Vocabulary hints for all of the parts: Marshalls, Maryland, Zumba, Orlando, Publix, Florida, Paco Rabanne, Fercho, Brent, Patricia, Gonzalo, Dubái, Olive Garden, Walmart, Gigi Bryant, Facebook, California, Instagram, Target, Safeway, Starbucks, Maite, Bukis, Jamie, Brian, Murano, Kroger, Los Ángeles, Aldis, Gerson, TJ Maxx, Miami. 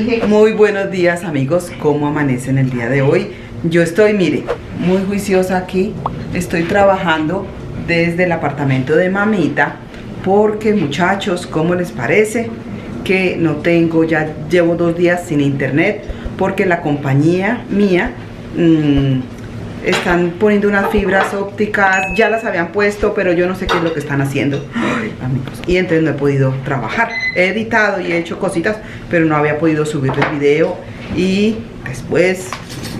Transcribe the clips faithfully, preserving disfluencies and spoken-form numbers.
dije. Muy buenos días, amigos. ¿Cómo amanecen el día de hoy? Yo estoy, mire, muy juiciosa aquí. Estoy trabajando desde el apartamento de mamita. Porque, muchachos, ¿cómo les parece? Que no tengo, ya llevo dos días sin internet. Porque la compañía mía mmm, están poniendo unas fibras ópticas. Ya las habían puesto, pero yo no sé qué es lo que están haciendo. Ay, amigos. Y entonces no he podido trabajar. He editado y he hecho cositas, pero no había podido subir el video. Y después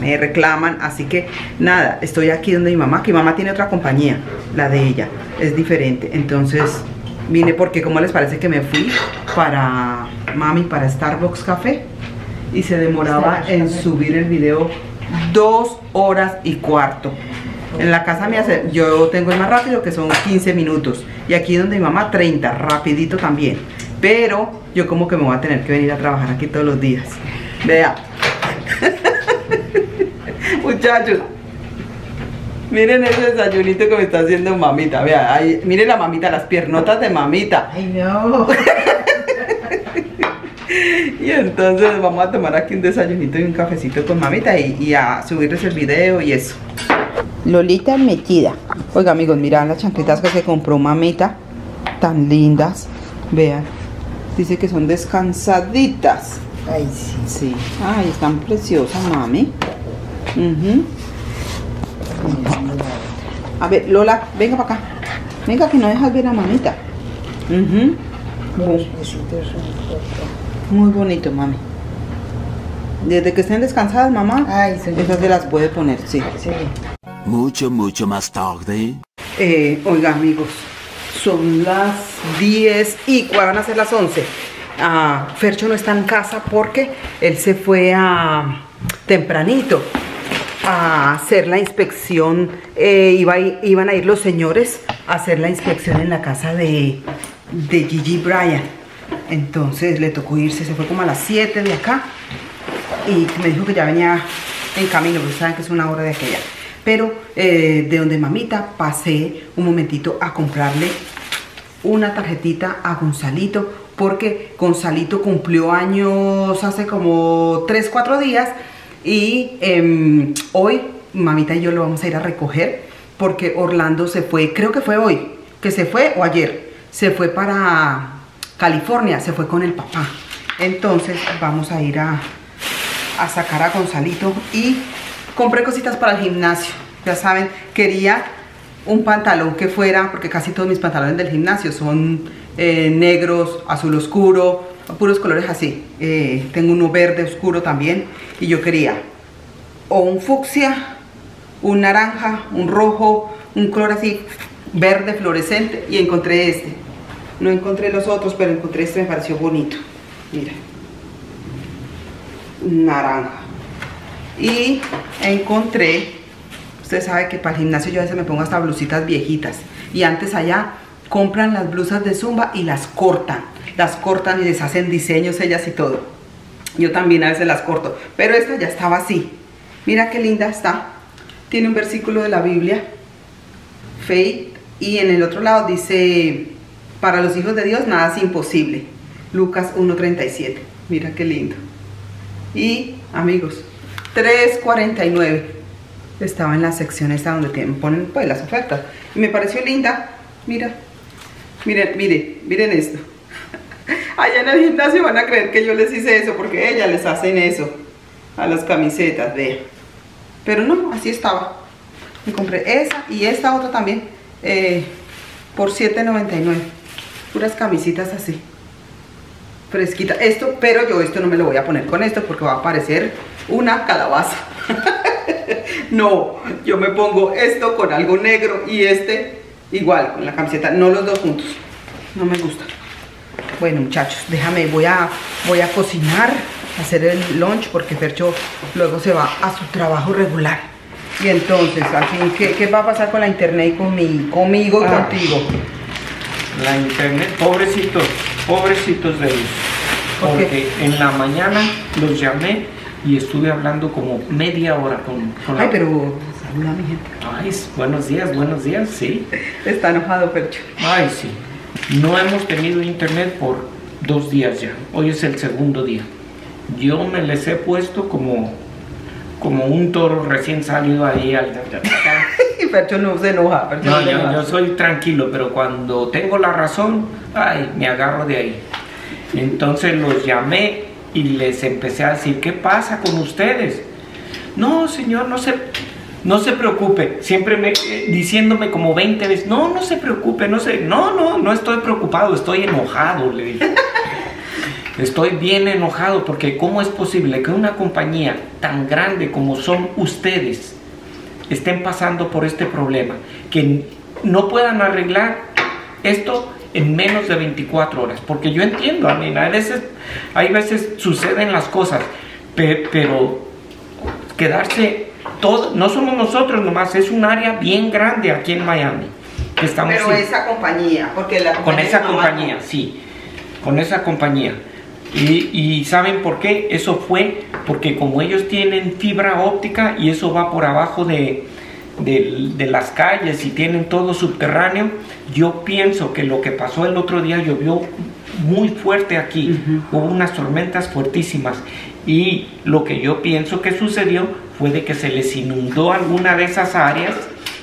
me reclaman. Así que nada, estoy aquí donde mi mamá. Que mi mamá tiene otra compañía. La de ella es diferente. Entonces vine porque, ¿cómo les parece que me fui para mami, para Starbucks Café? Y se demoraba en subir el video dos horas y cuarto. En la casa mía yo tengo el más rápido, que son quince minutos. Y aquí donde mi mamá, treinta, rapidito también. Pero yo como que me voy a tener que venir a trabajar aquí todos los días. Vea. Muchachos, miren ese desayunito que me está haciendo mamita. Vea, ahí, miren la mamita, las piernotas de mamita. Ay, no. Y entonces vamos a tomar aquí un desayunito y un cafecito con mamita y, y a subirles el video y eso. Lolita metida. Oiga, amigos, miran las chancletas que se compró mamita. Tan lindas. Vean. Dice que son descansaditas. Ay, sí. Sí. Ay, están preciosas, mami. Uh-huh. A ver, Lola, venga para acá. Venga, que no dejas ver a mamita. Uh-huh. Muy, muy bonito, mami. Desde que estén descansadas, mamá. Ay, esas se las puede poner, sí. Sí. Mucho, mucho más tarde. Eh, oiga, amigos, son las diez y van a ser las once. Ah, Fercho no está en casa porque él se fue a tempranito a hacer la inspección. Eh, iba a, iban a ir los señores a hacer la inspección en la casa de... de Gigi Bryant. Entonces le tocó irse, se fue como a las siete de acá y me dijo que ya venía en camino, porque saben que es una hora de aquella. Pero eh, de donde mamita pasé un momentito a comprarle una tarjetita a Gonzalito, porque Gonzalito cumplió años hace como tres, cuatro días y eh, hoy mamita y yo lo vamos a ir a recoger porque Orlando se fue, creo que fue hoy, que se fue o ayer. Se fue para California, se fue con el papá. Entonces vamos a ir a, a sacar a Gonzalito. Y compré cositas para el gimnasio. Ya saben, quería un pantalón que fuera, porque casi todos mis pantalones del gimnasio son eh, negros, azul oscuro, puros colores así. Eh, tengo uno verde oscuro también. Y yo quería o un fucsia, un naranja, un rojo, un color así verde fluorescente, y encontré este. No encontré los otros, pero encontré este, me pareció bonito. Mira, naranja. Y encontré, usted sabe que para el gimnasio yo a veces me pongo hasta blusitas viejitas, y antes allá compran las blusas de zumba y las cortan, las cortan y les hacen diseños ellas y todo. Yo también a veces las corto, pero esta ya estaba así. Mira qué linda está, tiene un versículo de la Biblia, Faith. Y en el otro lado dice, para los hijos de Dios nada es imposible. Lucas uno treinta y siete. Mira qué lindo. Y, amigos, tres cuarenta y nueve. Estaba en la sección esta donde tienen, ponen pues las ofertas. Y me pareció linda. Mira. Miren, miren, miren esto. Allá en el gimnasio van a creer que yo les hice eso, porque ellas les hacen eso a las camisetas, vean. Pero no, así estaba. Me compré esa y esta otra también. Eh, por siete noventa y nueve. Puras camisitas así, fresquita. Esto, pero yo esto no me lo voy a poner con esto, porque va a parecer una calabaza. No, yo me pongo esto con algo negro y este igual con la camiseta. No los dos juntos, no me gusta. Bueno, muchachos, déjame, voy a, voy a cocinar, hacer el lunch, porque Fercho luego se va a su trabajo regular. Y entonces, aquí, ¿qué, ¿qué va a pasar con la internet y con mi, conmigo y ah, contigo? La internet, pobrecitos, pobrecitos de ellos. ¿Por porque qué? En la mañana los llamé y estuve hablando como media hora con, con Ay, la... pero saluda a mi gente. Ay, buenos días, buenos días, sí. Está enojado, Percho. Ay, sí. No hemos tenido internet por dos días ya. Hoy es el segundo día. yo me les he puesto como, como un toro recién salido ahí al Fercho no se enoja. Fercho no, no yo, enoja. Yo soy tranquilo, pero cuando tengo la razón, ay, me agarro de ahí. Entonces los llamé y les empecé a decir, ¿qué pasa con ustedes? No, señor, no se, no se preocupe. Siempre me, eh, diciéndome como veinte veces, no, no se preocupe, no se, no, no, no estoy preocupado, estoy enojado, le dije. Estoy bien enojado porque ¿cómo es posible que una compañía tan grande como son ustedes estén pasando por este problema? Que no puedan arreglar esto en menos de veinticuatro horas. Porque yo entiendo, a mí, a veces, hay veces suceden las cosas, pe, pero quedarse todo, no somos nosotros nomás, es un área bien grande aquí en Miami. Estamos pero sin, esa compañía, porque la compañía con esa compañía, no... sí, con esa compañía. Y, y ¿saben por qué? Eso fue porque como ellos tienen fibra óptica y eso va por abajo de, de, de las calles y tienen todo subterráneo, yo pienso que lo que pasó el otro día, llovió muy fuerte aquí, uh-huh. Hubo unas tormentas fuertísimas y lo que yo pienso que sucedió fue de que se les inundó alguna de esas áreas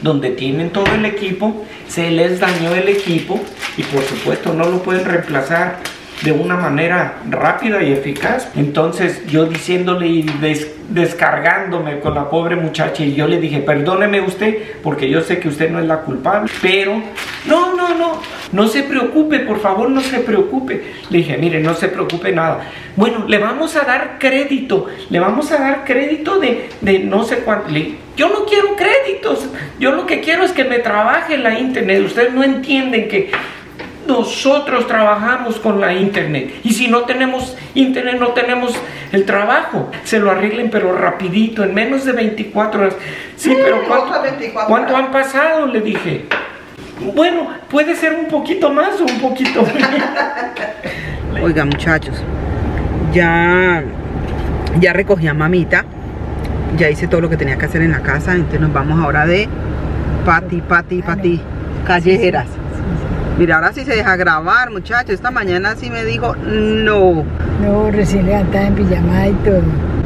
donde tienen todo el equipo, se les dañó el equipo y por supuesto no lo pueden reemplazar de una manera rápida y eficaz. Entonces yo diciéndole y des, descargándome con la pobre muchacha, y yo le dije, perdóneme usted, porque yo sé que usted no es la culpable, pero no, no, no, no se preocupe, por favor, no se preocupe. Le dije, mire, no se preocupe nada. Bueno, le vamos a dar crédito, le vamos a dar crédito de, de no sé cuánto. Le dije, yo no quiero créditos, yo lo que quiero es que me trabaje la internet. Ustedes no entienden que nosotros trabajamos con la internet y si no tenemos internet no tenemos el trabajo. Se lo arreglen pero rapidito, en menos de veinticuatro horas. Sí, sí, pero ¿cuánto, veinticuatro ¿cuánto horas han pasado? Le dije. Bueno, puede ser un poquito más o un poquito menos. Oiga, muchachos, ya, ya recogí a mamita, ya hice todo lo que tenía que hacer en la casa. Entonces nos vamos ahora de pati, pati, pati, callejeras. Mira, ahora sí se deja grabar, muchachos. Esta mañana sí me dijo no. No, recién levantada en pijama y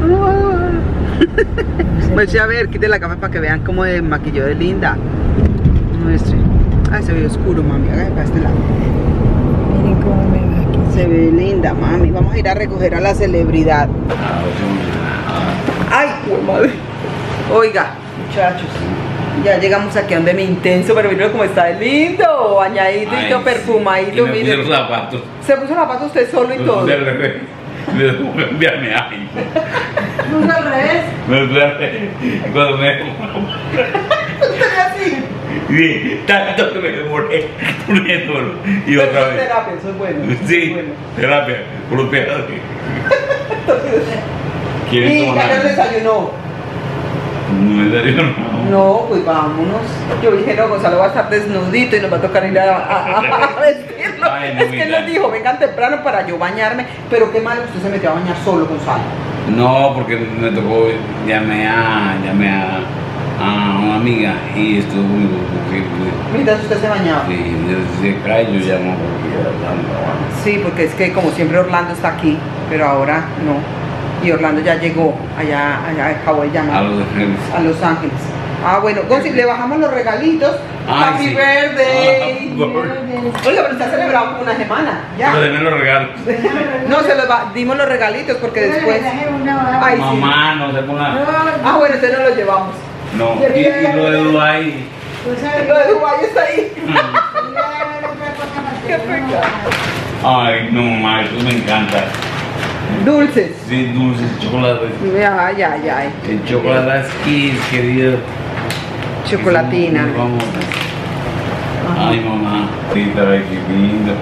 todo. Pues a ver, quite la cama para que vean cómo de maquilló de linda. Nuestro. Ay, se ve oscuro, mami. Acá para este lado. Miren cómo me maquilló. Se ve linda, mami. Vamos a ir a recoger a la celebridad. Ay, madre. Oiga, muchachos. Ya llegamos aquí donde mi intenso, pero miren cómo está lindo, bañadito y todo perfumadito. Sí. Y me puso los zapatos. Se puso los zapatos usted solo y me todo. Me al revés. Me puse un viaje ahí. ¿Me puse al revés? Me puse al revés. Cuando me ¿usted así? Sí, tanto que me demoré poniéndolo. Y pero otra vez. Terapia, eso es bueno. Sí, es bueno. Terapia, golpeado. ¿Quién tomó? ¿Quién desayunó? No, no. No, pues vámonos. Yo dije, no, Gonzalo va a estar desnudito y nos va a tocar ir a, a, a vestirlo. Ay, no, es que él nos dijo, vengan temprano para yo bañarme. Pero qué mal, usted se metió a bañar solo, Gonzalo. No, porque me tocó, llamé a, llamé a, a una amiga y estuvo muy difícil. Mientras usted se bañaba. Sí, yo, yo llamo porque Orlando. Sí, porque es que como siempre Orlando está aquí, pero ahora no. Y Orlando ya llegó, allá, allá acabó de llamar. A Los Ángeles. A Los Ángeles. Ah, bueno, Gonzi, le bajamos los regalitos. Ay, Happy sí. Birthday. Oh, oye, pero está celebrado como una semana. Ya. Pero denme los regalos. No, se los va, dimos los regalitos porque pero después. Ay, mamá, sí. No se ponga. Ah, bueno, usted no los llevamos. No, y, y lo de Dubái. Lo de Dubái está ahí. Qué pecado. Ay, no, mamá, eso me encanta. Dulces. Sí, dulces, chocolates. Ay, ay, ay. El chocolate kiss, querido. Chocolatina. Ay, mamá. Sí, está aquí, lindo.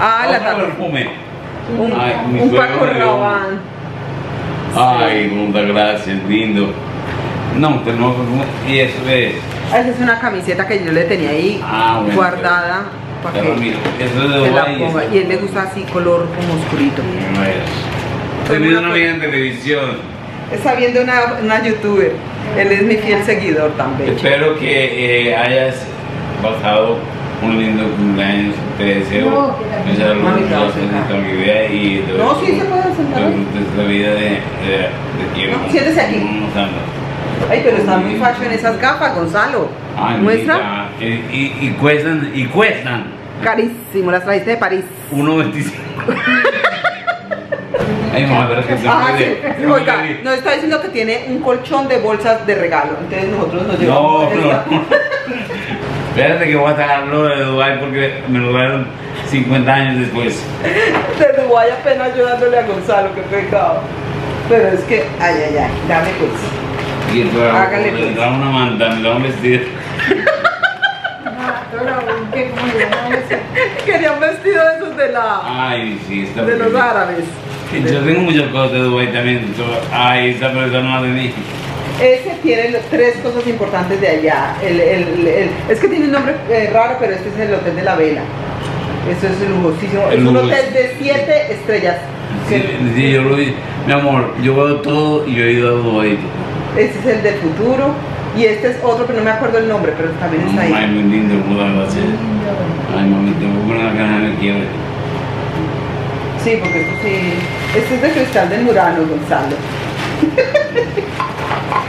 Ah, la tarde. Un, ay, mi un Paco Rabanne. Ay, muchas gracias, lindo. No, tenemos y eso es. Esa es una camiseta que yo le tenía ahí, ah, bueno, guardada. Para que mira, eso es de la ponga. Y él le gusta así, color como oscurito. Estoy viendo una amiga en televisión. Está viendo una, una youtuber. Él es mi fiel seguidor también. Espero que eh, hayas pasado un lindo cumpleaños, te deseo no, mucha luz, mucha vida y de, no, sí se puede sentar la vida de, de, de tiempo. No, siéntese aquí. Unos años. Ay, pero están muy fashion esas gafas, Gonzalo. Ay, muestra. Y, y, y cuestan, y cuestan. Carísimo, las trajiste de París. uno veinticinco. Ay, mamá, pero es que se puede. Oiga, nos está diciendo que tiene un colchón de bolsas de regalo. Entonces nosotros nos llevamos. No, espérate que voy a sacarlo de Dubái porque me lo dieron cincuenta años después. De Dubái apenas ayudándole a Gonzalo, qué pecado. Pero es que, ay, ay, ay, dame pues. Y el hágale pues. Me da una manta, me da un vestido. Quería un vestido de esos de la... Ay, sí, está de los árabes. Yo tengo muchas cosas de Dubái también. Ay, esa persona de mí. Este tiene tres cosas importantes de allá. El, el, el, es que tiene un nombre eh, raro, pero este es el Hotel de la Vela. Esto es lujosísimo. Es un hotel de siete estrellas. Sí, sí, yo lo vi. Mi amor, yo veo todo y yo he ido a Dubái. Este es el del futuro. Y este es otro, pero no me acuerdo el nombre, pero también está ahí. Ay, muy lindo, muy lindo. Ay, mami, tengo que poner la cara de quiebre. Sí, porque esto sí. Este es de cristal del Murano, Gonzalo.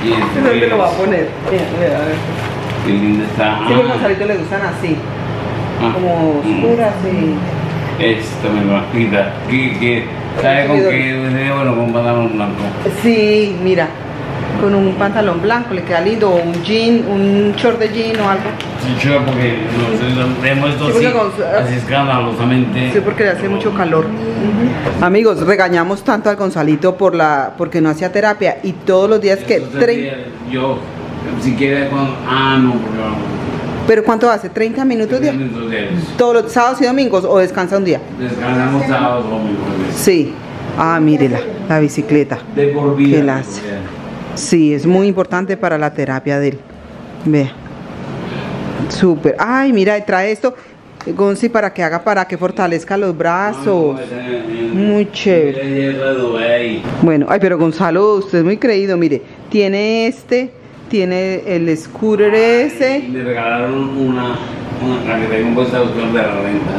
Y este ¿dónde es? Lo va a poner? Mira, mira, a ver. Qué linda está. Sí, los Gonzalitos le gustan así. Ah. Como oscuras y... Esto me lo quita. ¿Qué, qué? ¿Sabe con qué? Bueno, con un pantalón blanco. Sí, mira. Con un pantalón blanco le queda lindo. O un jean, un short de jean o algo. Sí, short porque nos vemos esto sí, así, así escandalosamente. Sí, porque le hace mucho calor. Uh-huh. Amigos, regañamos tanto al Gonzalito por la, porque no hacía terapia. Y todos los días que... Días, yo, si quiere con... Ah, no, porque vamos. ¿Pero cuánto hace? ¿treinta minutos? treinta minutos días. ¿Todos los sábados y domingos o descansa un día? Descansamos sábados o domingos. Sí. Ah, mírela, la bicicleta. De por vida. Que la hace. Sí, es muy importante para la terapia de él. Vea. Súper. Ay, mira, trae esto, Gonzi, para que haga, para que fortalezca los brazos. Muy chévere. Bueno, ay, pero Gonzalo, usted es muy creído, mire. Tiene este, tiene el scooter ese. Le regalaron una, una tarjeta de un bolsa de de la renta.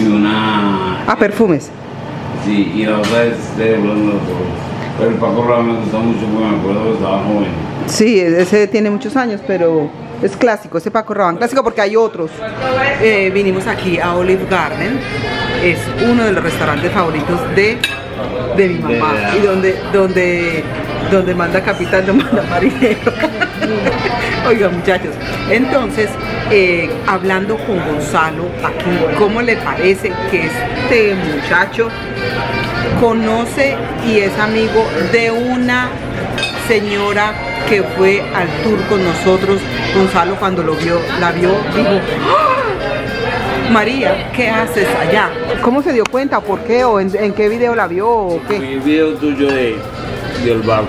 Y una... Ah, perfumes. Sí, y la otra es de Orlando. Pero el Paco Rabanne me gusta mucho porque me acuerdo que estaba joven. Sí, ese tiene muchos años, pero es clásico, ese Paco Rabanne. Clásico porque hay otros. Eh, vinimos aquí a Olive Garden. Es uno de los restaurantes favoritos de, de mi mamá. Y donde, donde, donde manda capitán, no manda marinero. Oigan, muchachos. Entonces, eh, hablando con Gonzalo aquí, ¿cómo le parece que este muchacho conoce y es amigo de una señora que fue al tour con nosotros? Gonzalo, cuando lo vio, la vio, dijo: ¡Ah! María, ¿qué haces allá? ¿Cómo se dio cuenta? ¿Por qué? ¿O en, en qué video la vio? ¿O qué? Mi video tuyo de, de el barco,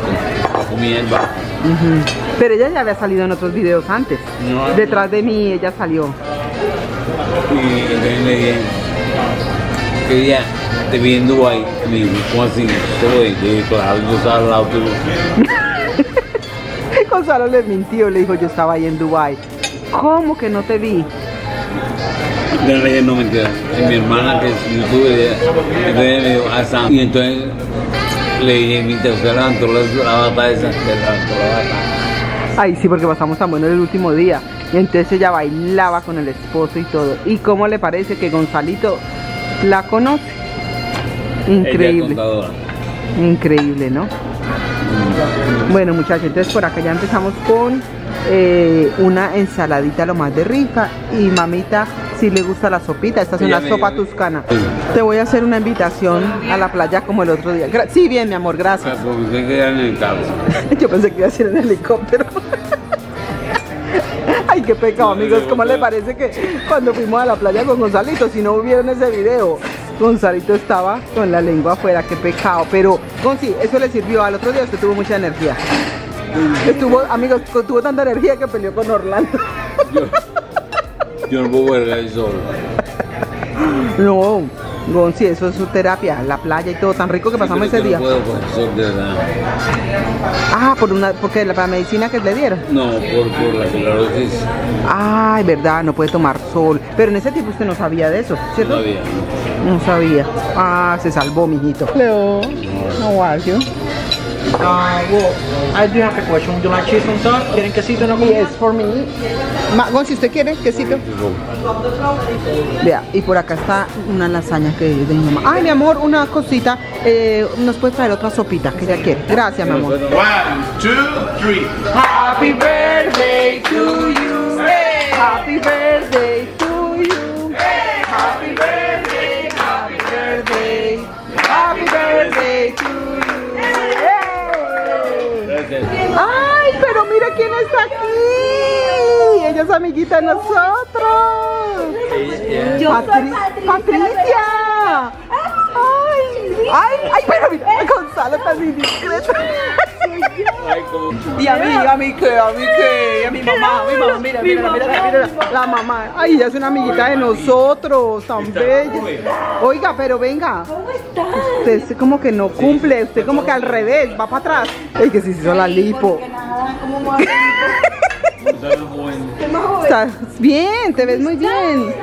la comida del barco. Uh-huh. Pero ella ya había salido en otros videos antes. No, detrás no. de mí ella salió. Y le dije que ella te vi en Dubái, me dijo: ¿cómo así? Te lo dije, claro, yo estaba al lado de vos. Gonzalo le mintió, le dijo: yo estaba ahí en Dubái. ¿Cómo que no te vi? Le dije: no, mentira. Y mi hermana, que es youtuber, entonces me dijo: ah, Sam. Y entonces le dije: mientras usted levantó la bata esa, se levantó la bata. Ay, sí, porque pasamos tan bueno el último día. Y entonces ella bailaba con el esposo y todo. ¿Y cómo le parece que Gonzalito la conoce? Increíble. Increíble, ¿no? Bueno, muchachos, entonces por acá ya empezamos con eh, una ensaladita lo más de rica. Y mamita, si le gusta la sopita, esta es una sopa tuscana. Te voy a hacer una invitación a la playa como el otro día. Gra sí, bien, mi amor, gracias. Ah, pues pensé que era en el carro. Yo pensé que iba a ser en el helicóptero. Ay, qué pecado, amigos. ¿Cómo les parece que cuando fuimos a la playa con Gonzalito, si no vieron ese video, Gonzalito estaba con la lengua afuera? Qué pecado. Pero, Gonzi, eso le sirvió. Al otro día usted tuvo mucha energía. Estuvo, amigos, tuvo tanta energía que peleó con Orlando. Yo, yo no puedo ver ahí solo. No, Gonzi, eso es su terapia, la playa y todo, tan rico que pasamos ese día. No puedo, profesor, de verdad. Ah, por una, porque la, la medicina que le dieron. No, por, por la esclerosis. Ay, verdad, no puede tomar sol. Pero en ese tiempo usted no sabía de eso, ¿cierto? No sabía. No sabía. Ah, se salvó, mijito. Hello. How are you? Uh, well, I do have a question. Would you like cheese on top? ¿Quieren quesito? No, yes, for me. Ma, Gonzi, ¿usted quiere quesito? Vea, y por acá está una lasaña que es de mi mamá. Ay, mi amor, una cosita. Eh, nos puede traer otra sopita que ella quiere. Gracias, mi amor. one, two, three. Happy birthday to you. Hey. Happy birthday to you. Hey. Happy birthday, happy birthday. Happy birthday to you. Hey. ¡Ay, pero mira quién está aquí! Ella es amiguita de nosotros. Yo Patri soy Patricia. ¡Patricia! ¡Ay! ¡Ay! ¡Ay, pero mira! Gonzalo está muy discreto. Y a mí, a mí qué, a mí qué, a mi mamá, a mi mamá, mira, mira, mira, mira, mira, mira la mamá. Ay, ella es una amiguita de nosotros, tan bella. Oiga, pero venga. ¿Cómo está? Usted como que no cumple, usted como que al revés, va para atrás. Es que si se hizo la lipo. Estás bien, te ves muy bien.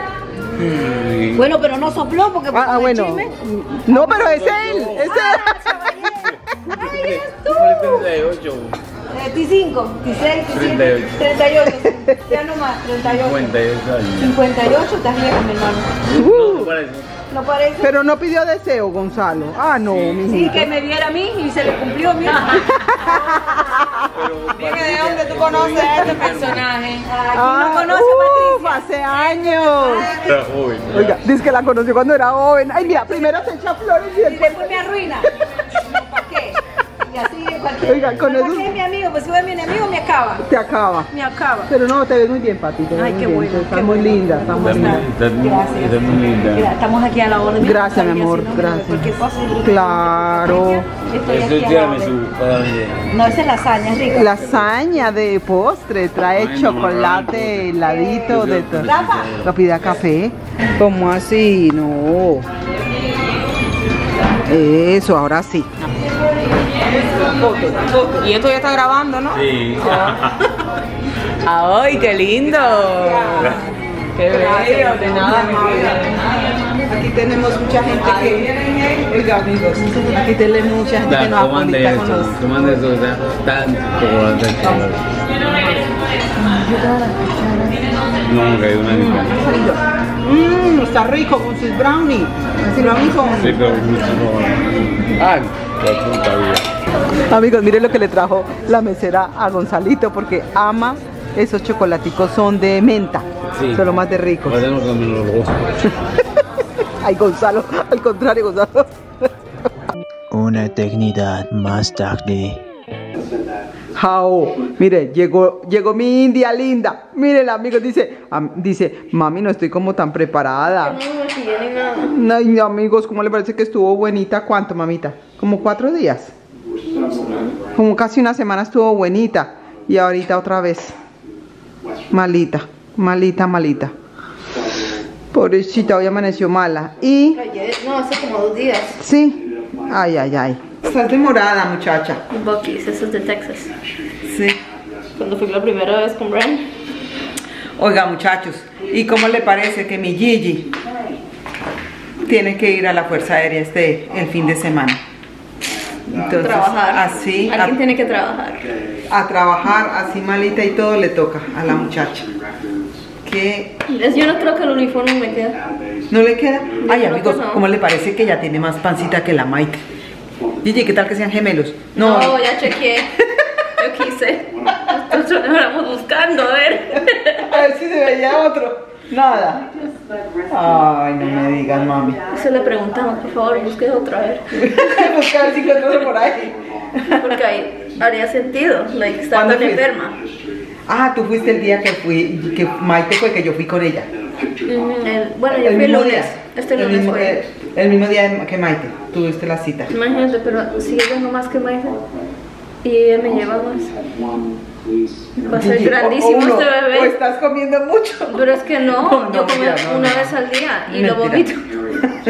Bueno, pero no sopló porque... Ah, bueno. No, pero es él, es él. ¡Ay, eres tú! treinta y ocho, veinticinco, dieciséis, treinta y ocho, ya no más, treinta y ocho. cincuenta y ocho años. cincuenta y ocho, estás viejo, mi hermano. Uh, no, parece. no parece. Pero no pidió deseo, Gonzalo. Ah, no, sí, mi sí, que me viera a mí y se le cumplió, mira. Dime de dónde tú conoces a este personaje. Aquí ah, no conoce uh, Patricia. Hace años. Era joven. Oiga, dice que la conoció cuando era joven. Ay, mira, primero se echa flores y después... Y después me arruina. Así, cualquier... Oiga, con eso... es mi amigo, pues si es mi enemigo me acaba. Te acaba. Me acaba. Pero no, te ves muy bien, Pati. Ay, qué bueno. Estás muy linda, estás muy linda. Gracias. Muy linda. Estamos aquí a la orden. Gracias, mi amor, gracias. Claro. No, esa es lasaña, es rica. Lasaña de postre, trae chocolate, heladito, de todo. Lo pide café. ¿Cómo así? No. Eso, ahora sí. Y esto ya está grabando, ¿no? Sí. ¡Ay, qué lindo! ¡Qué bello! De nada, aquí tenemos mucha gente que... Oiga, amigos, aquí tenemos mucha gente que nos apunta con los... Tomando eso, tanto como... No, que hay una diferencia. Mmm, está rico con sus brownies. ¿Sí, lo amigo? Sí, pero ay, amigos, miren lo que le trajo la mesera a Gonzalito, porque ama esos chocolaticos, son de menta. Sí. Son los más de ricos. Ay, Gonzalo, al contrario, Gonzalo. Una eternidad más tarde. Jao, mire, llegó, llegó mi India linda. Miren, amigos, dice, am, dice, mami, no estoy como tan preparada. No, no, amigos, ¿cómo le parece que estuvo buenita? ¿Cuánto, mamita? Como cuatro días. Como casi una semana estuvo buenita. Y ahorita otra vez. Malita, malita, malita. Pobrecita, hoy amaneció mala. Y... No, hace como dos días. Sí. Ay, ay, ay. Estás demorada, muchacha. Bukis, eso es de Texas. Sí. Cuando fui la primera vez con Brent. Oiga, muchachos, ¿y cómo le parece que mi Gigi tiene que ir a la Fuerza Aérea este el fin de semana? Entonces, trabajar. Así, Alguien a, tiene que trabajar. A trabajar, así malita y todo le toca a la muchacha. Que... Yo no creo que el uniforme me queda. ¿No le queda? Ay, amigos, no. ¿Cómo le parece que ya tiene más pancita que la Maite? Gigi, ¿qué tal que sean gemelos? No, no ya chequeé. Yo quise. Nosotros estamos buscando, a ver. A ver si se veía otro. Nada. Ay, no me digan, mami. Se le preguntamos, por favor, busque otro, a ver. Busca a ver si encuentro por ahí. Porque ahí haría sentido, like, está tan enferma. Ah, tú fuiste el día que fui, que Maite fue que yo fui con ella. Mm, el, bueno, yo el fui el lunes. Día, este lunes el, fue. El, el mismo día que Maite, tuviste la cita. Imagínate, pero si ella no más que Maite y ella me lleva más. Va a ser grandísimo este bebé. O estás comiendo mucho. Pero es que no, no yo comí no, no, una no. vez al día y Mentira. Lo vomito.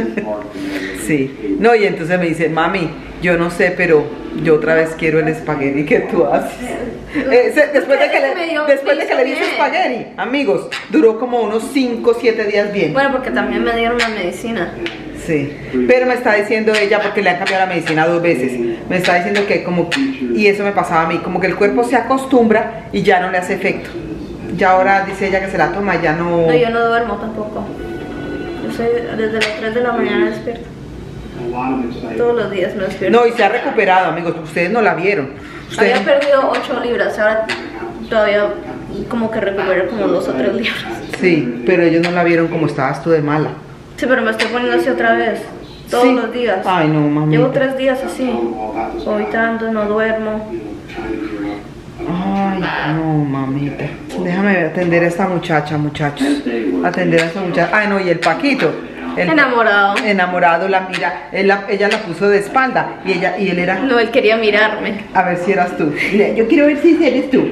Sí. No, y entonces me dice, mami, yo no sé, pero yo otra vez quiero el espagueti que tú haces. Eh, se, después de que le, después de que le hice espagueti, amigos, duró como unos cinco, siete días bien. Bueno, porque también me dieron la medicina. Sí, pero me está diciendo ella, porque le han cambiado la medicina dos veces, me está diciendo que como, y eso me pasaba a mí, como que el cuerpo se acostumbra y ya no le hace efecto. Ya ahora dice ella que se la toma y ya no... No, yo no duermo tampoco. Yo soy desde las tres de la mañana despierta. Todos los días me despierto. No, y se ha recuperado, amigos, ustedes no la vieron. Ustedes... Había perdido ocho libras, ahora todavía como que recuperé como dos o tres libras. Sí, pero ellos no la vieron como estabas tú de mala. Sí, pero me estoy poniendo así otra vez, todos sí. los días. Ay, no, mami. Llevo tres días así, vomitando, no duermo. Ay, no, mamita. Déjame atender a esta muchacha, muchachos. Atender a esta muchacha. Ay, no, y el Paquito. El enamorado. Enamorado, la mira. Él la, ella la puso de espalda y ella y él era... No, él quería mirarme. A ver si eras tú. Yo quiero ver si eres tú.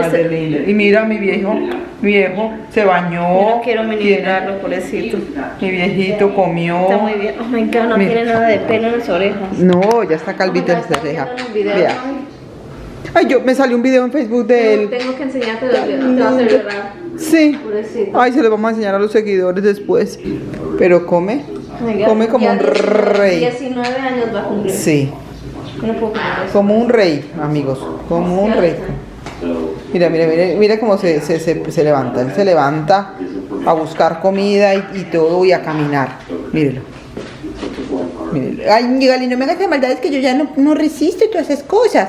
Madre linda. Y mira, mi viejo, mi viejo se bañó. Yo no quiero minimizarlo, pobrecito. Mi viejito comió. Está muy bien. Oh my God, no mi... tiene nada de pelo en las orejas. No, ya está calvita en las orejas. Vea. Ay, yo me salió un video en Facebook de él. Tengo que enseñarte los videos, te va a hacer llorar. Sí. Pobrecito. Ay, se los vamos a enseñar a los seguidores después. Pero come, oh come como un rey. diecinueve años va a cumplir. Sí. No puedo creer. Como un rey, amigos, como un rey. Mira, mira, mira, mira cómo se, se, se, se levanta. Él se levanta a buscar comida y, y todo y a caminar. Mírenlo. Mírenlo. Ay, dígale, no me hagas de maldades que yo ya no, no resisto y todas esas cosas.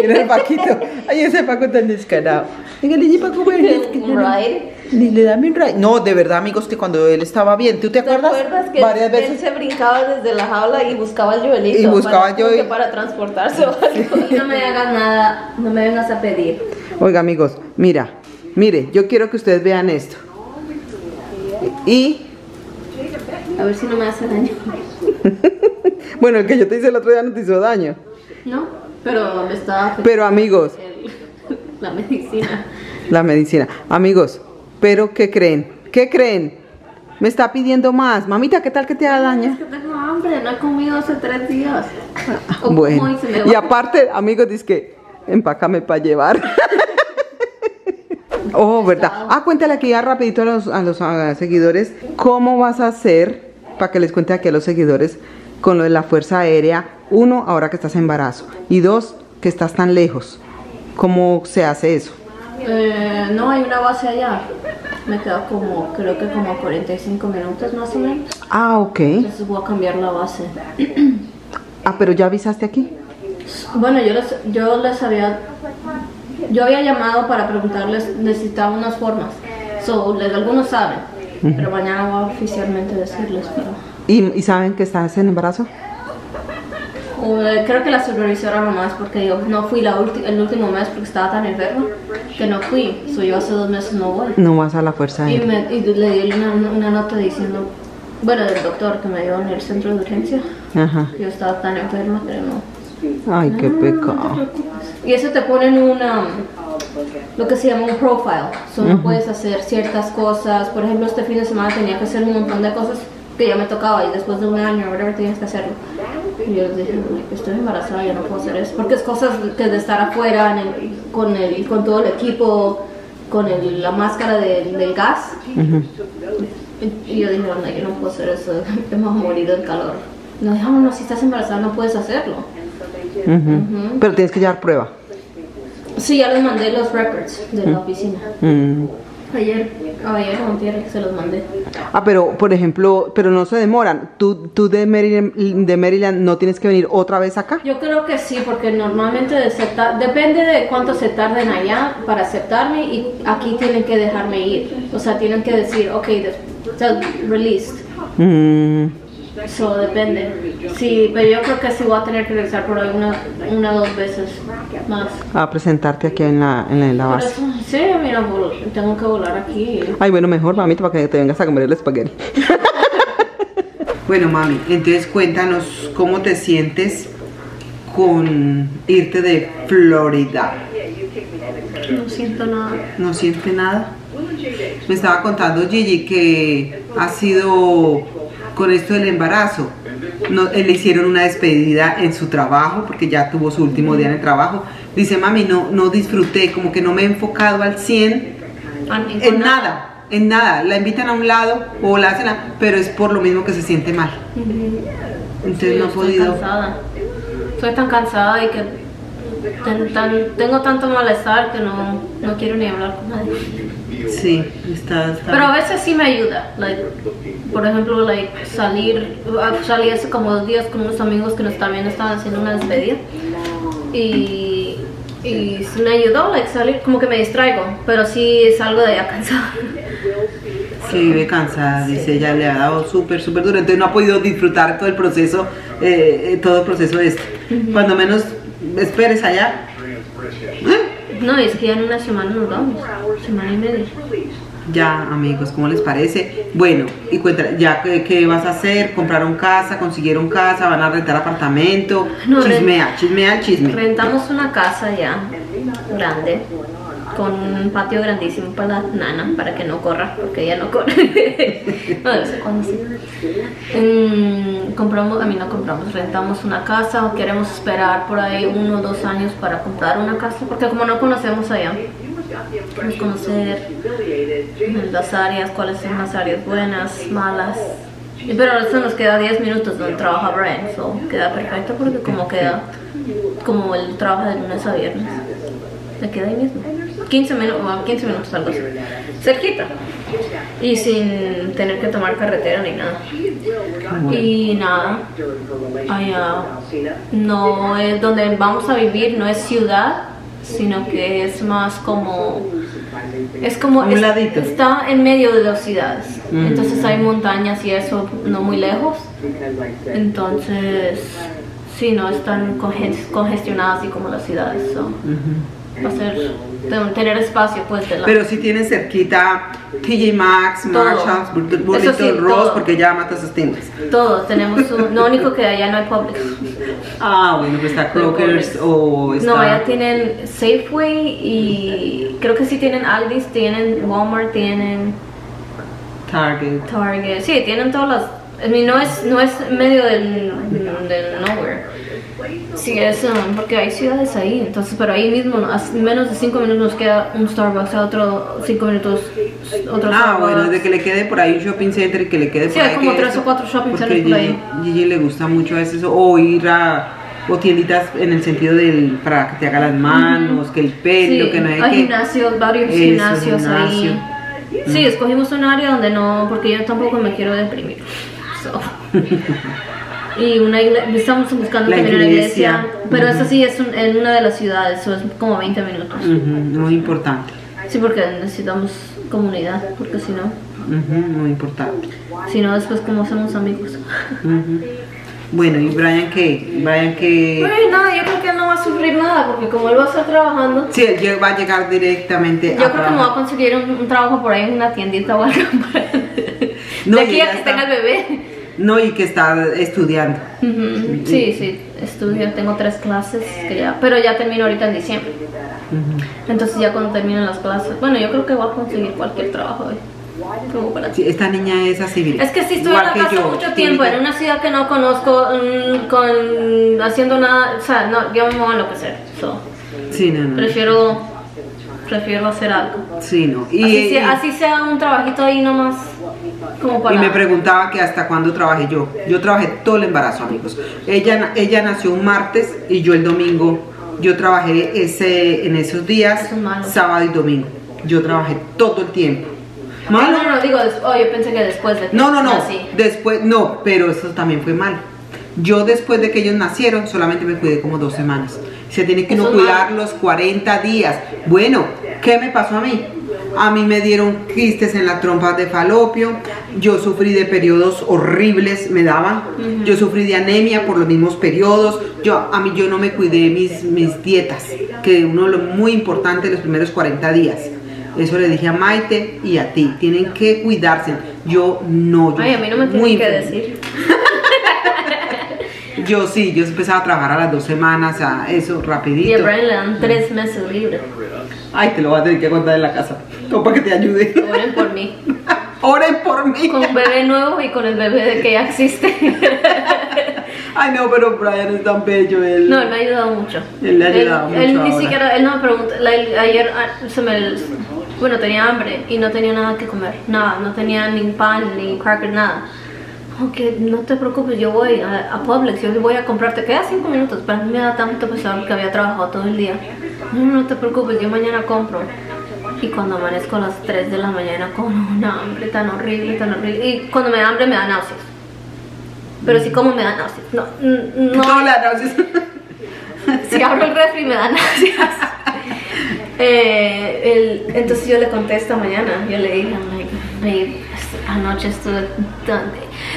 Mira el Paquito. Ay, ese Paco tan descarado. Dígale, Paco, le da mi rayo. No, de verdad, amigos, que cuando él estaba bien, ¿tú te acuerdas? ¿Te acuerdas que varias él, veces él se brincaba desde la jaula y buscaba el yuelito? Y buscaba yo y... para transportarse. Sí. No me hagas nada, no me vengas a pedir. Oiga, amigos, mira, mire, yo quiero que ustedes vean esto. Y a ver si no me hace daño. Bueno, el que yo te hice el otro día no te hizo daño. No, pero me estaba... Pero amigos, el, la medicina. La medicina. Amigos, pero ¿qué creen? ¿Qué creen? Me está pidiendo más. Mamita, ¿qué tal que te haga daño? Es que tengo hambre, no he comido hace tres días. O bueno, y, me y aparte, amigos, dice que empácame para llevar. Oh, verdad. Ah, cuéntale aquí ya rapidito a los, a los, a los seguidores. ¿Cómo vas a hacer para que les cuente aquí a los seguidores con lo de la fuerza aérea? Uno, ahora que estás en embarazo, y dos, que estás tan lejos. ¿Cómo se hace eso? Eh, no, hay una base allá. Me quedo como, creo que como cuarenta y cinco minutos más o menos. Ah, ok. Entonces voy a cambiar la base. Ah, pero ya avisaste aquí. Bueno, yo les, yo les había, yo había llamado para preguntarles, necesitaba unas formas. So, les, algunos saben, uh-huh. pero mañana voy a oficialmente decirles, pero... ¿Y, ¿Y saben que estás en embarazo? Uh, creo que la supervisora nomás, porque yo no fui la el último mes porque estaba tan enferma que no fui. So, yo hace dos meses no voy. No vas a la fuerza. Y, me, y le di una, una nota diciendo, bueno, del doctor que me dio en el centro de urgencia. Ajá. Yo estaba tan enferma que no. Ay, no, qué pecado. No te preocupes. Y eso te ponen una... lo que se llama un profile. So, uh-huh. No puedes hacer ciertas cosas. Por ejemplo, este fin de semana tenía que hacer un montón de cosas que ya me tocaba y después de un año ahora tenías que hacerlo. Y yo les dije, estoy embarazada, yo no puedo hacer eso. Porque es cosas que de estar afuera en el, con, el, con todo el equipo, con el, la máscara de, del gas. Uh-huh. Y yo dije, no, yo no puedo hacer eso, hemos morido del calor. No, dije, no, si estás embarazada no puedes hacerlo. Uh-huh. Uh-huh. Pero tienes que llevar prueba. Sí, ya les mandé los records de uh-huh. la oficina. Uh-huh. Ayer, ayer o se los mandé. Ah, pero por ejemplo, pero no se demoran. ¿Tú, tú de, Maryland, de Maryland no tienes que venir otra vez acá? Yo creo que sí, porque normalmente de aceptar, depende de cuánto se tarden allá para aceptarme y aquí tienen que dejarme ir. O sea, tienen que decir, ok, released. Mm. So, depende. Sí, pero yo creo que sí voy a tener que regresar por ahí una, una o dos veces más. A presentarte aquí en la, en la, en la base. Pero eso, sí, mira, tengo que volar aquí. Ay, bueno, mejor, mamita, para que te vengas a comer el espagueti. Bueno, mami, entonces cuéntanos cómo te sientes con irte de Florida? No siento nada. ¿No siente nada? Me estaba contando Gigi que ha sido con esto del embarazo. No, le hicieron una despedida en su trabajo porque ya tuvo su último día en el trabajo. Dice, mami, no, no disfruté, como que no me he enfocado al cien en nada. En nada, la invitan a un lado o la hacen, a, pero es por lo mismo que se siente mal. Uh-huh. Entonces sí, no ha podido. Cansada. Estoy tan cansada y que ten, tan, tengo tanto malestar que no, no quiero ni hablar con nadie. Sí, está, está. Pero a veces sí me ayuda. Like, por ejemplo, like, salir, salí hace como dos días con unos amigos que nos también estaban haciendo una despedida. Y. Y me ayudó, like, salir, como que me distraigo, pero sí salgo de allá cansada. Sí, vive cansada, dice, sí. Ella le ha dado súper, súper duro, entonces no ha podido disfrutar todo el proceso, eh, todo el proceso este. Uh-huh. Cuando menos esperes allá. ¿Eh? No, es que ya en una semana nos vamos, semana y media. Ya, amigos, ¿cómo les parece? Bueno, y cuenta, ya, ¿qué, qué vas a hacer? ¿Compraron casa? ¿Consiguieron casa? ¿Van a rentar apartamento? No, chismea, chismea, chisme. Rentamos una casa ya, grande, con un patio grandísimo para la nana, para que no corra, porque ella no corre. No, de vez en cuando sí. Um, compramos, a mí no compramos, rentamos una casa, o queremos esperar por ahí uno o dos años para comprar una casa, porque como no conocemos allá, vamos a conocer las áreas, cuáles son las áreas buenas, malas. Pero eso nos queda diez minutos donde trabaja Brent, so queda perfecto porque como queda, como él trabaja de lunes a viernes, le queda ahí mismo, quince minutos, algo así, cerquita. Y sin tener que tomar carretera ni nada. Y nada, allá no es donde vamos a vivir, no es ciudad, sino que es más como es como es, está en medio de dos ciudades. Mm. Entonces hay montañas y eso no muy lejos, entonces sí, no están congestionadas así como las ciudades, so. Mm-hmm. Va a ser tener espacio pues de la... Pero si tienes cerquita T J Maxx, Marshalls, Burlington, sí, Ross, porque ya mata sus tiendas. Todos tenemos un, lo único que allá no hay Publix. Ah, bueno, pues está Kroger's o está... No, allá tienen Safeway y creo que sí tienen Aldis, tienen Walmart, tienen... Target. Target, sí, tienen todas las... I mean, no es, no es medio del, del nowhere. Sí, es, um, porque hay ciudades ahí, entonces, pero ahí mismo, menos de cinco minutos nos queda un Starbucks, a otro cinco minutos, otro Ah, Starbucks. Bueno, de que le quede por ahí un shopping center y que le quede sí, por ahí. Sí, hay como tres o cuatro shopping centers por ahí. Gigi le gusta mucho a eso, o ir a o tienditas en el sentido del, para que te haga las manos, mm-hmm. que el pelo, sí, que no hay, hay que... gimnasios, varios eso, gimnasios gimnasio. ahí. Sí, mm. escogimos un área donde no, porque yo tampoco me quiero deprimir. So. Y una iglesia, estamos buscando también una iglesia, pero uh-huh. esa sí es un, en una de las ciudades, eso es como veinte minutos. Uh-huh, muy importante. Sí, porque necesitamos comunidad, porque si no... Uh-huh, muy importante. Si no, después como hacemos amigos. Uh-huh. Bueno, ¿y Brian qué? Brian que... Bueno, nada, yo creo que él no va a sufrir nada, porque como él va a estar trabajando... Sí, él va a llegar directamente a... Yo creo que me va a conseguir un, un trabajo por ahí en una tiendita o algo para... No, de aquí a que está... tenga el bebé. No, y que está estudiando. Uh-huh. Sí, sí, estudio, tengo tres clases, que ya, pero ya termino ahorita en diciembre. Uh-huh. Entonces ya cuando terminen las clases, bueno, yo creo que voy a conseguir cualquier trabajo hoy. Sí, esta niña es así. Es que si estuve en la casa yo, mucho tiempo, en una ciudad que no conozco, mmm, con, haciendo nada, o sea, no, yo me voy a enloquecer. So. Sí, no, no. Prefiero, prefiero hacer algo. Sí, no. Y, así, y, sea, así sea un trabajito ahí nomás. Como para... Y me preguntaba que hasta cuándo trabajé yo. Yo trabajé todo el embarazo, amigos. Ella, ella nació un martes y yo el domingo. Yo trabajé ese, en esos días, es sábado y domingo. Yo trabajé todo el tiempo. Malo. No, no, no, digo, oh, yo pensé que después de que No, no, no, nací. después, no, pero eso también fue malo. Yo después de que ellos nacieron, solamente me cuidé como dos semanas. Se tiene que uno cuidar los cuarenta días. Bueno, ¿qué me pasó a mí? A mí me dieron quistes en las trompas de falopio. Yo sufrí de periodos horribles, me daban. Uh-huh. Yo sufrí de anemia por los mismos periodos. Yo, a mí yo no me cuidé mis, mis dietas, que uno lo muy importante los primeros cuarenta días. Eso le dije a Maite y a ti. Tienen que cuidarse. Yo no. Yo Ay, a mí no me tienes que decir. Yo sí, yo empezaba a trabajar a las dos semanas, a eso, rapidito. Y a Brian le dan tres meses libre. Ay, te lo voy a tener que contar en la casa. Como para que te ayude. Oren por mí. Oren por mí. Con un bebé nuevo y con el bebé que ya existe. Ay, no, pero Brian es tan bello. Él, no, él me ha ayudado mucho. Él le ha ayudado él, mucho. Él ni ahora. siquiera, él no me preguntó. La, ayer se me. Bueno, tenía hambre y no tenía nada que comer. Nada, no tenía ni pan, ni cracker, nada. Aunque no te preocupes, yo voy a, a Publix, yo voy a comprarte, queda cinco minutos, para mí me da tanto pesar que había trabajado todo el día. No, no te preocupes, yo mañana compro. Y cuando amanezco a las tres de la mañana con una hambre tan horrible, tan horrible. Y cuando me da hambre me da náuseas. Pero si como me da náuseas. No, no. No la náuseas. Si abro el refri me da náuseas. Eh, el, entonces yo le conté esta mañana, yo le dije, babe, anoche estuve tan...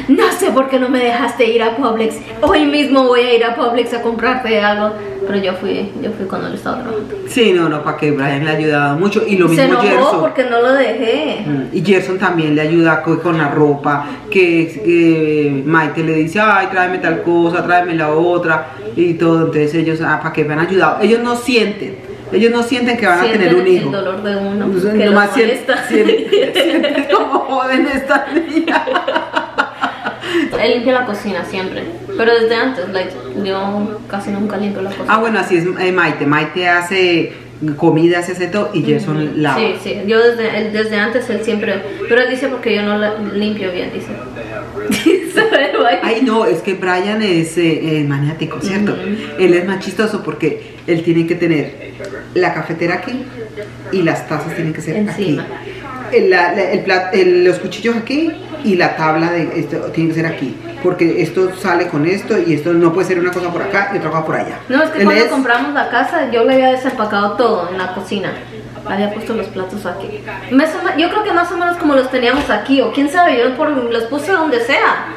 No sé por qué no me dejaste ir a Publix. Hoy mismo voy a ir a Publix a comprarte algo. Pero yo fui, yo fui cuando él estaba trabajando. Sí, no, no, para que Brian le ha ayudado mucho. Y lo mismo Gerson. Se enojó porque no lo dejé. Y Gerson también le ayuda con la ropa. Que eh, Maite le dice, ay, tráeme tal cosa, tráeme la otra. Y todo, entonces ellos, ah, para que me han ayudado. Ellos no sienten. Ellos no sienten que van sienten a tener un hijo. El dolor de uno. Entonces, que nomás sienten, sienten, sienten como joden esta niña. Él limpia la cocina siempre, pero desde antes, like, yo casi nunca limpio la cocina. Ah, bueno, así es eh, Maite. Maite hace comida, hace todo y Gerson uh-huh. lava. Sí, sí, yo desde, él, desde antes él siempre, pero él dice porque yo no la limpio bien, dice. Ay, no, es que Brian es eh, eh, maniático, ¿cierto? Uh-huh. Él es más chistoso porque él tiene que tener la cafetera aquí y las tazas tienen que ser encima. Aquí. La, la, el plat, el, los cuchillos aquí y la tabla de esto tiene que ser aquí porque esto sale con esto y esto no puede ser una cosa por acá y otra cosa por allá. No, es que cuando es... compramos la casa yo le había desempacado todo en la cocina, había puesto los platos aquí, me, yo creo que más o menos como los teníamos aquí o quién sabe, yo por, los puse donde sea.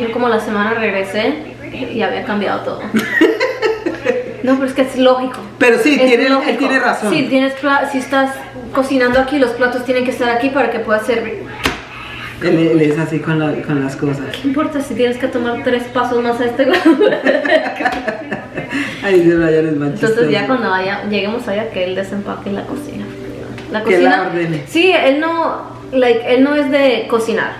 Yo como la semana regresé y había cambiado todo. No, pero es que es lógico. Pero sí, tiene, lógico. Él tiene razón. Sí, tienes, si estás cocinando aquí, los platos tienen que estar aquí para que puedas servir. Él, él es así con, la, con las cosas. ¿Qué importa si tienes que tomar tres pasos más a este lado? Ahí se vaya el manchito. Entonces ya cuando vaya, lleguemos allá, que él desempaque la cocina. La cocina. Que la sí, él no, like, él no es de cocinar.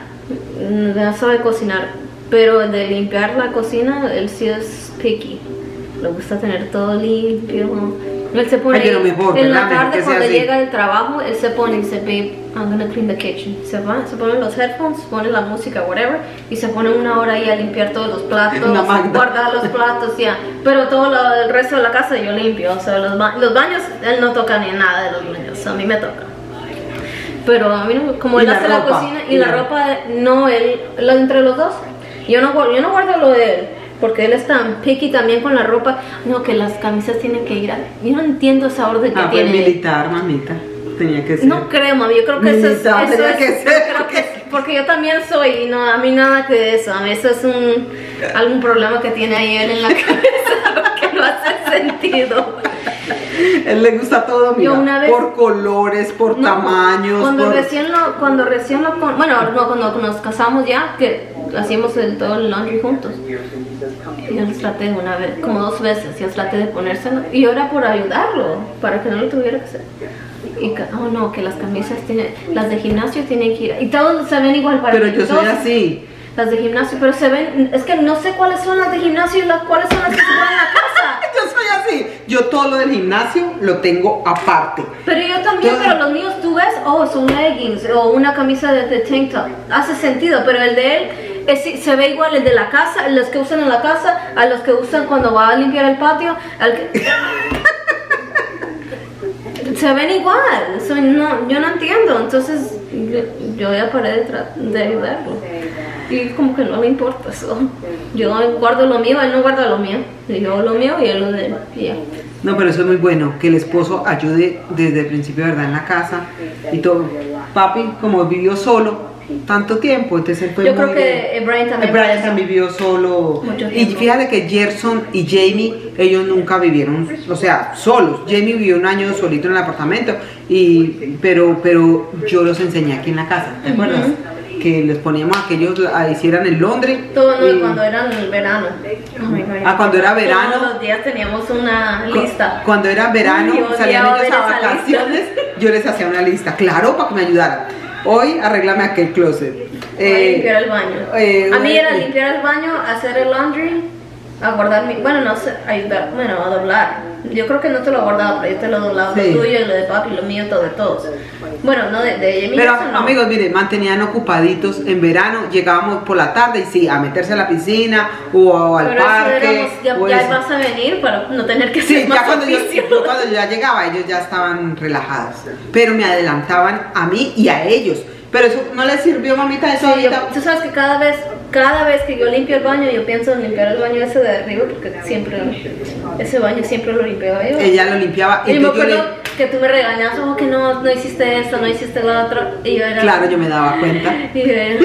No sabe cocinar, pero de limpiar la cocina, él sí es picky. Le gusta tener todo limpio. Él se pone, ay, lo mejor, en la tarde cuando llega del trabajo, él se pone y dice, babe, I'm gonna clean the kitchen. Se va, se ponen los headphones, se pone la música, whatever, y se pone una hora ahí a limpiar todos los platos, guardar los platos, ya. Pero todo lo, el resto de la casa yo limpio. O sea, los, ba los baños, él no toca ni nada de los baños, o sea, a mí me toca. Pero a mí no, como él hace la cocina y la ropa, no, él, lo, entre los dos, yo no, yo no guardo lo de él. Porque él es tan picky también con la ropa. No, que las camisas tienen que ir a... Yo no entiendo esa orden que ah, tiene. Ah, pues militar, mamita. Tenía que ser. No creo, mami. Yo creo que militar, eso es... Eso tenía es que ser. Creo que es, porque yo también soy y no, a mí nada que de eso. A mí eso es un... Algún problema que tiene ahí él en la cabeza. Que no hace sentido. Él le gusta todo, mira, vez, por colores, por no, tamaños. Cuando por... recién lo... Cuando recién lo... Bueno, no, cuando nos casamos ya, que... Hacíamos el, todo el laundry juntos. Y yo los traté una vez, como dos veces. Yo traté de ponérselo. Y yo era por ayudarlo, para que no lo tuviera que hacer. Y que, oh no, que las camisas tienen, las de gimnasio tienen que ir. Y todos se ven igual para pero mí. Pero yo soy todos, así. Las de gimnasio, pero se ven. Es que no sé cuáles son las de gimnasio y las cuáles son las que se van en la casa. Yo soy así. Yo todo lo del gimnasio lo tengo aparte. Pero yo también, todo. Pero los míos tú ves, oh, son leggings o una camisa de, de tank top. Hace sentido, pero el de él. Es, se ve igual el de la casa, los que usan en la casa, a los que usan cuando va a limpiar el patio, al que... se ven igual, so, no, yo no entiendo, entonces yo, yo ya paré de, de ayudarlo y como que no le importa eso, yo guardo lo mío, él no guarda lo mío, yo lo mío y él lo de él. No, pero eso es muy bueno, que el esposo ayude desde el principio, ¿verdad? En la casa y todo. Papi, como vivió solo tanto tiempo, entonces él fue yo muy creo que bien. Brian también, Brian también vivió solo. Y fíjate que Gerson y Jamie, ellos nunca vivieron, o sea, solos. Jamie vivió un año solito en el apartamento, y pero pero yo los enseñé aquí en la casa, ¿te acuerdas? Uh-huh. que les poníamos a que ellos la hicieran en Londres. Todo no, eh, cuando era el verano. Oh, ah, cuando era verano. Todos los días teníamos una lista. Cu cuando era verano, yo salían ellos a vacaciones, yo les hacía una lista, claro, para que me ayudaran. Hoy arréglame aquel closet. Eh, a limpiar el baño. Eh, a mí eh, era limpiar el baño, hacer el laundry, a guardar mi... Bueno, no sé, ayudar, bueno, a doblar. Yo creo que no te lo guardaba, pero yo te lo doblaba, sí. Lo tuyo, lo de papi, lo mío, todo de todos. Bueno, no de, de Jamie. Pero no. Amigos, miren, mantenían ocupaditos en verano, llegábamos por la tarde y sí, a meterse a la piscina o, a, o al pero parque. Éramos, ya, o ya vas a venir para no tener que ser sí, más ya cuando yo, yo cuando yo ya llegaba, ellos ya estaban relajados, pero me adelantaban a mí y a ellos. Pero eso no les sirvió, mamita, eso sí, ahorita. Yo, tú sabes que cada vez, cada vez que yo limpio el baño, yo pienso en limpiar el baño ese de arriba, porque siempre, ese baño siempre lo limpiaba yo. Ella lo limpiaba. Y, y me acuerdo yo le... que tú me regañabas, oh, que no, no hiciste esto, no hiciste lo otro. Y yo era... Claro, yo me daba cuenta. Y yo, era...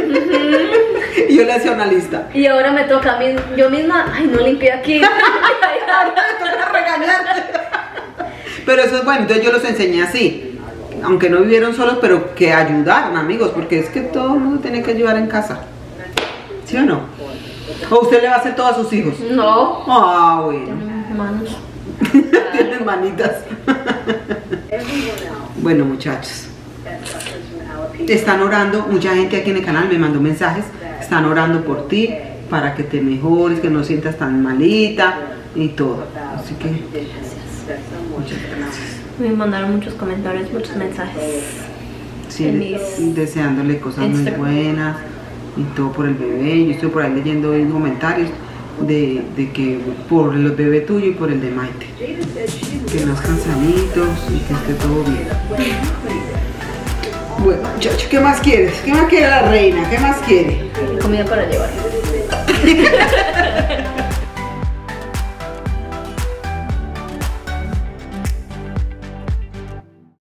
y yo le hacía una lista. Y ahora me toca a mí, yo misma, ay, no limpié aquí. Ahora me toca regañarte. Pero eso es bueno, entonces yo los enseñé así. Aunque no vivieron solos, pero que ayudaron, amigos, porque es que todo el mundo tiene que ayudar en casa, ¿sí o no? ¿O usted le va a hacer todo a sus hijos? No. Ah, bueno. Tienen manos. Tienen manitas. Bueno, muchachos, están orando, mucha gente aquí en el canal me mandó mensajes, están orando por ti, para que te mejores, que no sientas tan malita y todo, así que muchas gracias. Me mandaron muchos comentarios, muchos mensajes. Sí, mis... deseándole cosas Instagram. Muy buenas y todo por el bebé. Yo estoy por ahí leyendo hoy comentarios de, de que por el bebé tuyo y por el de Maite. Que no están sanitos y que esté todo bien. Bueno, muchachos, ¿qué más quieres? ¿Qué más quiere la reina? ¿Qué más quiere? Comida para llevar.